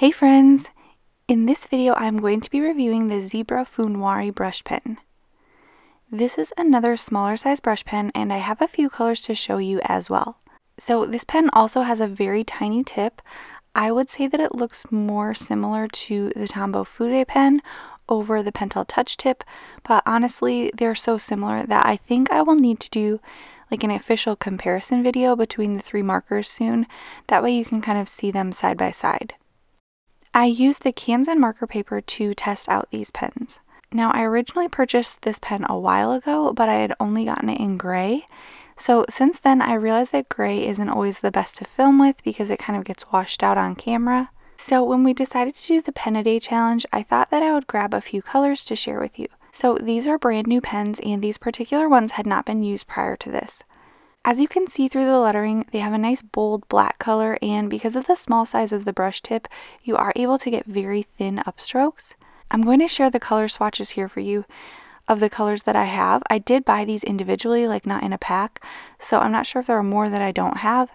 Hey friends! In this video I'm going to be reviewing the Zebra Funwari brush pen. This is another smaller size brush pen and I have a few colors to show you as well. So this pen also has a very tiny tip. I would say that it looks more similar to the Tombow Fude pen over the Pentel Touch tip, but honestly they're so similar that I think I will need to do like an official comparison video between the three markers soon. That way you can kind of see them side by side. I used the Canson marker paper to test out these pens. Now I originally purchased this pen a while ago, but I had only gotten it in gray. So since then I realized that gray isn't always the best to film with because it kind of gets washed out on camera. So when we decided to do the pen a day challenge, I thought that I would grab a few colors to share with you. So these are brand new pens and these particular ones had not been used prior to this. As you can see through the lettering, they have a nice bold black color, and because of the small size of the brush tip, you are able to get very thin upstrokes. I'm going to share the color swatches here for you of the colors that I have. I did buy these individually, like not in a pack, so I'm not sure if there are more that I don't have.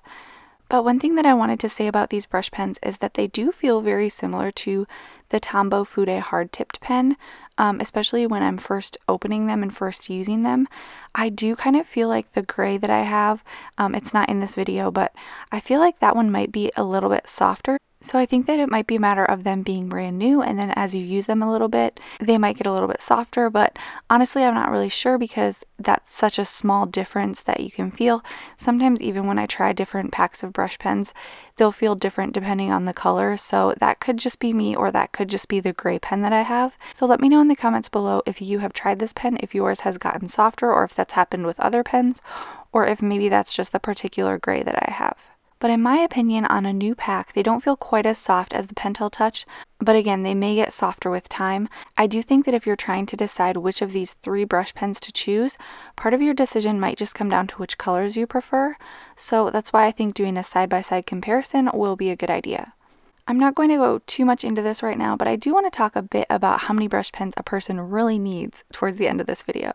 But one thing that I wanted to say about these brush pens is that they do feel very similar to the Tombow Fude hard-tipped pen, especially when I'm first opening them and first using them. I do kind of feel like the gray that I have, it's not in this video, but I feel like that one might be a little bit softer. So I think that it might be a matter of them being brand new, and then as you use them a little bit, they might get a little bit softer, but honestly, I'm not really sure because that's such a small difference that you can feel. Sometimes even when I try different packs of brush pens, they'll feel different depending on the color, so that could just be me, or that could just be the gray pen that I have. So let me know in the comments below if you have tried this pen, if yours has gotten softer, or if that's happened with other pens, or if maybe that's just the particular gray that I have. But in my opinion, on a new pack, they don't feel quite as soft as the Pentel Touch, but again, they may get softer with time. I do think that if you're trying to decide which of these three brush pens to choose, part of your decision might just come down to which colors you prefer, so that's why I think doing a side-by-side comparison will be a good idea. I'm not going to go too much into this right now, but I do want to talk a bit about how many brush pens a person really needs towards the end of this video.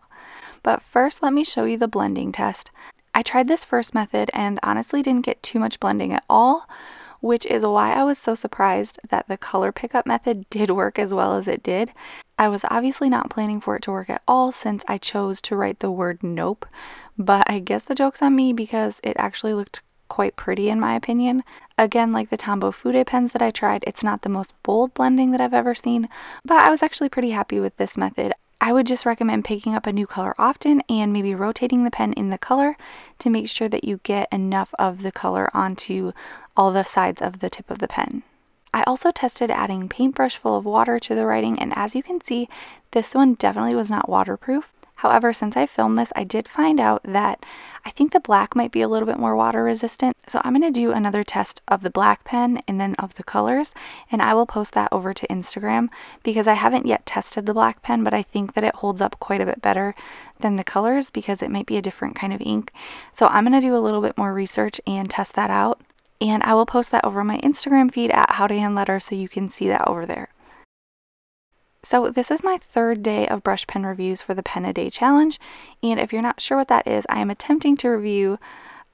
But first, let me show you the blending test. I tried this first method and honestly didn't get too much blending at all, which is why I was so surprised that the color pickup method did work as well as it did. I was obviously not planning for it to work at all since I chose to write the word nope, but I guess the joke's on me because it actually looked quite pretty in my opinion. Again, like the Tombow Fude pens that I tried, it's not the most bold blending that I've ever seen, but I was actually pretty happy with this method. I would just recommend picking up a new color often and maybe rotating the pen in the color to make sure that you get enough of the color onto all the sides of the tip of the pen. I also tested adding paintbrush full of water to the writing, and as you can see, this one definitely was not waterproof. However, since I filmed this, I did find out that I think the black might be a little bit more water resistant. So I'm going to do another test of the black pen and then of the colors, and I will post that over to Instagram because I haven't yet tested the black pen, but I think that it holds up quite a bit better than the colors because it might be a different kind of ink. So I'm going to do a little bit more research and test that out, and I will post that over my Instagram feed at How to Hand Letter so you can see that over there. So this is my third day of brush pen reviews for the Pen a Day Challenge, and if you're not sure what that is, I am attempting to review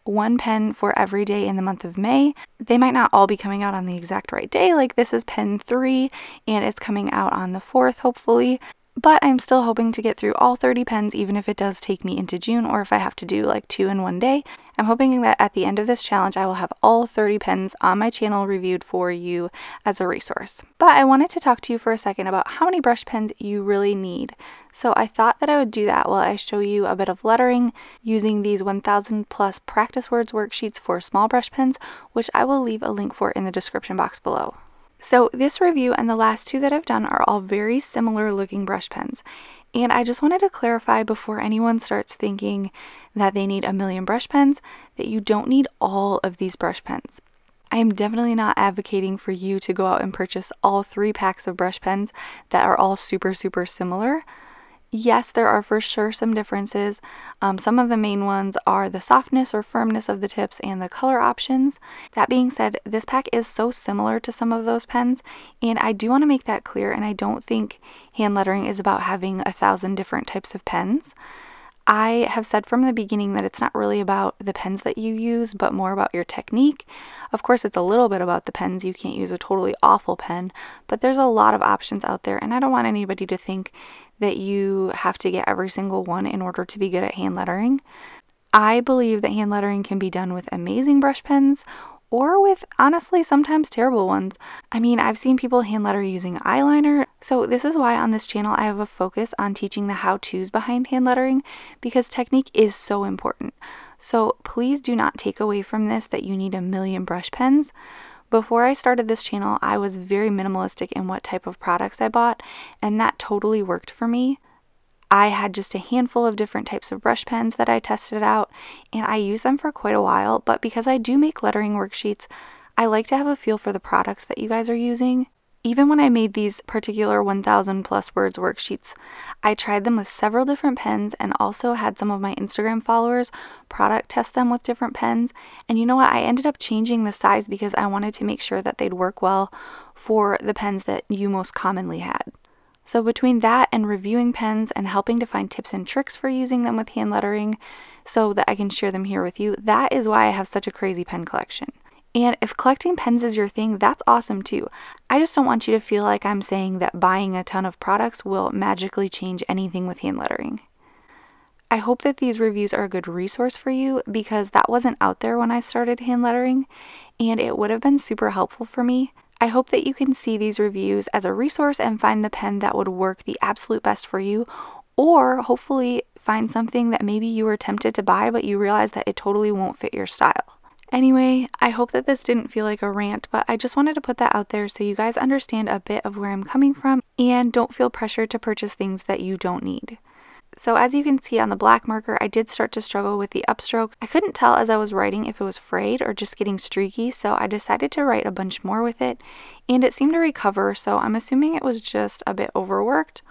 one pen for every day in the month of May. They might not all be coming out on the exact right day, like this is pen 3, and it's coming out on the 4th, hopefully, but I'm still hoping to get through all 30 pens, even if it does take me into June, or if I have to do like 2 in one day. I'm hoping that at the end of this challenge, I will have all 30 pens on my channel reviewed for you as a resource. But I wanted to talk to you for a second about how many brush pens you really need. So I thought that I would do that while I show you a bit of lettering using these 1000 plus practice words worksheets for small brush pens, which I will leave a link for in the description box below. So this review and the last two that I've done are all very similar looking brush pens. And I just wanted to clarify before anyone starts thinking that they need a million brush pens, that you don't need all of these brush pens. I am definitely not advocating for you to go out and purchase all 3 packs of brush pens that are all super similar. Yes, there are for sure some differences. Some of the main ones are the softness or firmness of the tips and the color options. That being said, this pack is so similar to some of those pens, and I do want to make that clear, and I don't think hand lettering is about having 1,000 different types of pens. I have said from the beginning that it's not really about the pens that you use, but more about your technique. Of course, it's a little bit about the pens. You can't use a totally awful pen, but there's a lot of options out there, and I don't want anybody to think that you have to get every single one in order to be good at hand lettering. I believe that hand lettering can be done with amazing brush pens or with, honestly, sometimes terrible ones. I mean, I've seen people hand letter using eyeliner. So this is why on this channel I have a focus on teaching the how-tos behind hand lettering, because technique is so important. So please do not take away from this that you need a million brush pens. Before I started this channel, I was very minimalistic in what type of products I bought, and that totally worked for me. I had just a handful of different types of brush pens that I tested out, and I used them for quite a while, but because I do make lettering worksheets, I like to have a feel for the products that you guys are using. Even when I made these particular 1,000 plus words worksheets, I tried them with several different pens and also had some of my Instagram followers product test them with different pens. And you know what? I ended up changing the size because I wanted to make sure that they'd work well for the pens that you most commonly had. So between that and reviewing pens and helping to find tips and tricks for using them with hand lettering so that I can share them here with you, that is why I have such a crazy pen collection. And if collecting pens is your thing, that's awesome too. I just don't want you to feel like I'm saying that buying a ton of products will magically change anything with hand lettering. I hope that these reviews are a good resource for you, because that wasn't out there when I started hand lettering, and it would have been super helpful for me. I hope that you can see these reviews as a resource and find the pen that would work the absolute best for you, or hopefully find something that maybe you were tempted to buy but you realize that it totally won't fit your style. Anyway, I hope that this didn't feel like a rant, but I just wanted to put that out there so you guys understand a bit of where I'm coming from and don't feel pressured to purchase things that you don't need. So as you can see on the black marker, I did start to struggle with the upstrokes. I couldn't tell as I was writing if it was frayed or just getting streaky, so I decided to write a bunch more with it, and it seemed to recover, so I'm assuming it was just a bit overworked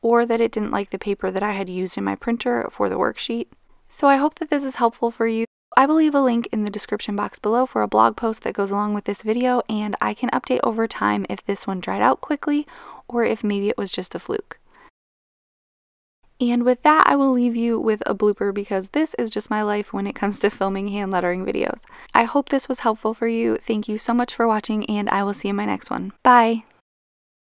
or that it didn't like the paper that I had used in my printer for the worksheet. So I hope that this is helpful for you. I will leave a link in the description box below for a blog post that goes along with this video, and I can update over time if this one dried out quickly or if maybe it was just a fluke. And with that, I will leave you with a blooper, because this is just my life when it comes to filming hand lettering videos. I hope this was helpful for you. Thank you so much for watching, and I will see you in my next one. Bye!